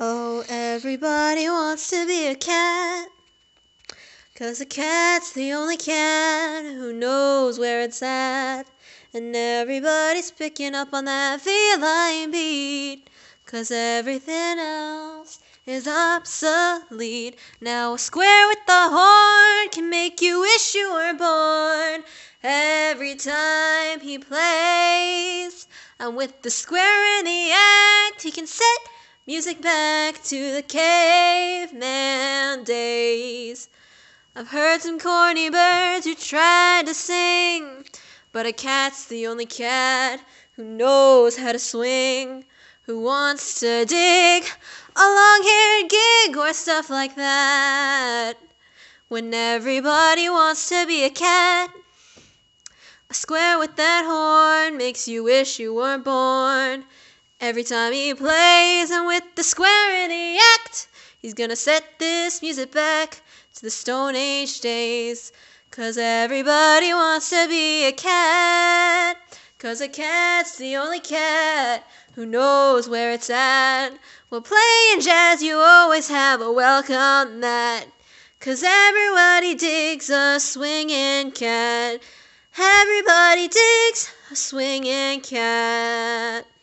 Oh, everybody wants to be a cat, 'cause a cat's the only cat who knows where it's at. And everybody's picking up on that feline beat, 'cause everything else is obsolete. Now a square with the horn can make you wish you were born. Every time he plays, and with the square in the act, he can set music back to the caveman days. I've heard some corny birds who tried to sing, but a cat's the only cat who knows how to swing, who wants to dig a long-haired gig or stuff like that. When everybody wants to be a cat, a square with that horn makes you wish you were born. Every time he plays, and with the square in the act, he's gonna set this music back to the Stone Age days. 'Cause everybody wants to be a cat, 'cause a cat's the only cat who knows where it's at. While playing jazz you always have a welcome mat, 'cause everybody digs a swinging cat. Everybody digs a swinging cat.